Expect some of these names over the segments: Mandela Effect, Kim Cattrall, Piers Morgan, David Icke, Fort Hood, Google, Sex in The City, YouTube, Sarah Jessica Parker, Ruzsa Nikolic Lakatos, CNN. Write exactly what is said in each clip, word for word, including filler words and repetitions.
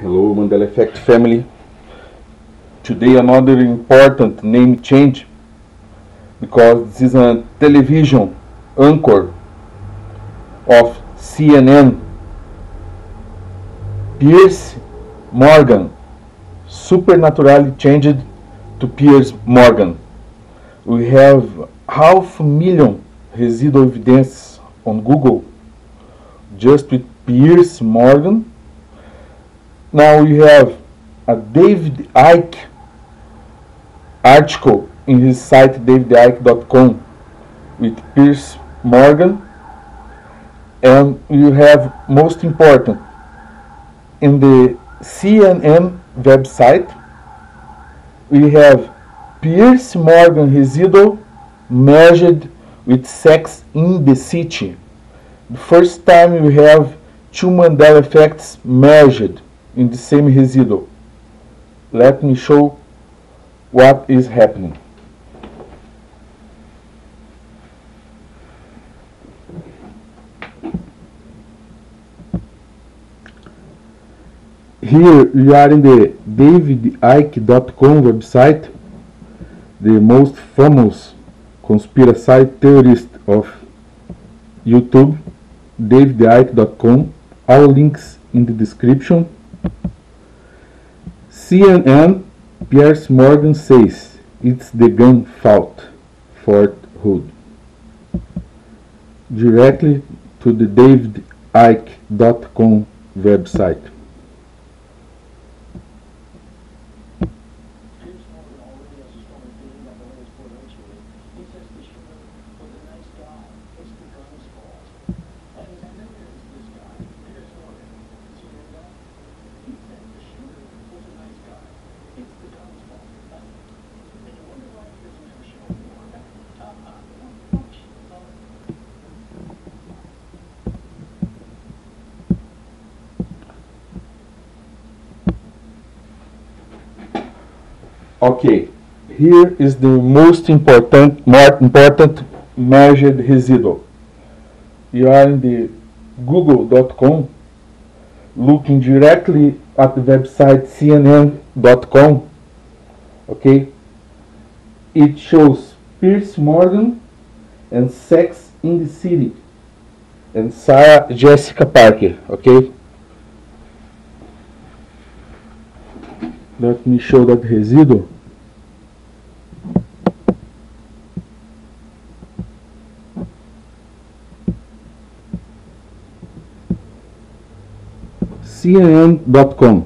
Hello, Mandela Effect family. Today another important name change, because this is a television anchor of C N N, Piers Morgan, supernaturally changed to Piers Morgan. We have half a million residual evidence on Google just with Piers Morgan. Now we have a David Icke article in his site david icke dot com with Piers Morgan, and you have, most important, in the C N N website we have Piers Morgan residual measured with Sex in the City. The first time we have two Mandela effects measured in the same residual. Let me show what is happening. Here we are in the david icke dot com website, the most famous conspiracy theorist of YouTube, david icke dot com. All links in the description. C N N, Piers Morgan says it's the gun fault, Fort Hood. Directly to the david icke dot com website. Okay, here is the most important, more important measured residual. You are in the google dot com, looking directly at the website C N N dot com. Okay, it shows Piers Morgan and Sex in the City and Sarah Jessica Parker. Okay, let me show that residual. C N N dot com.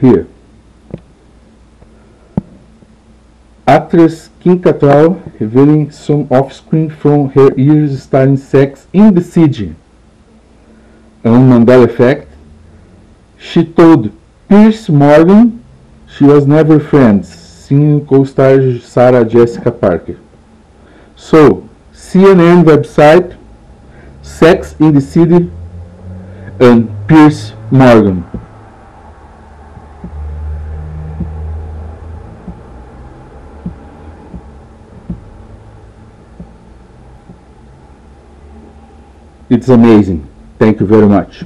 Here, actress Kim Cattrall revealing some offspring from her years starring Sex in the City and Mandela Effect. She told Piers Morgan she was never friends, singing co-star Sarah Jessica Parker. So, C N N website, Sex in the City, and Piers Morgan. It's amazing. Thank you very much.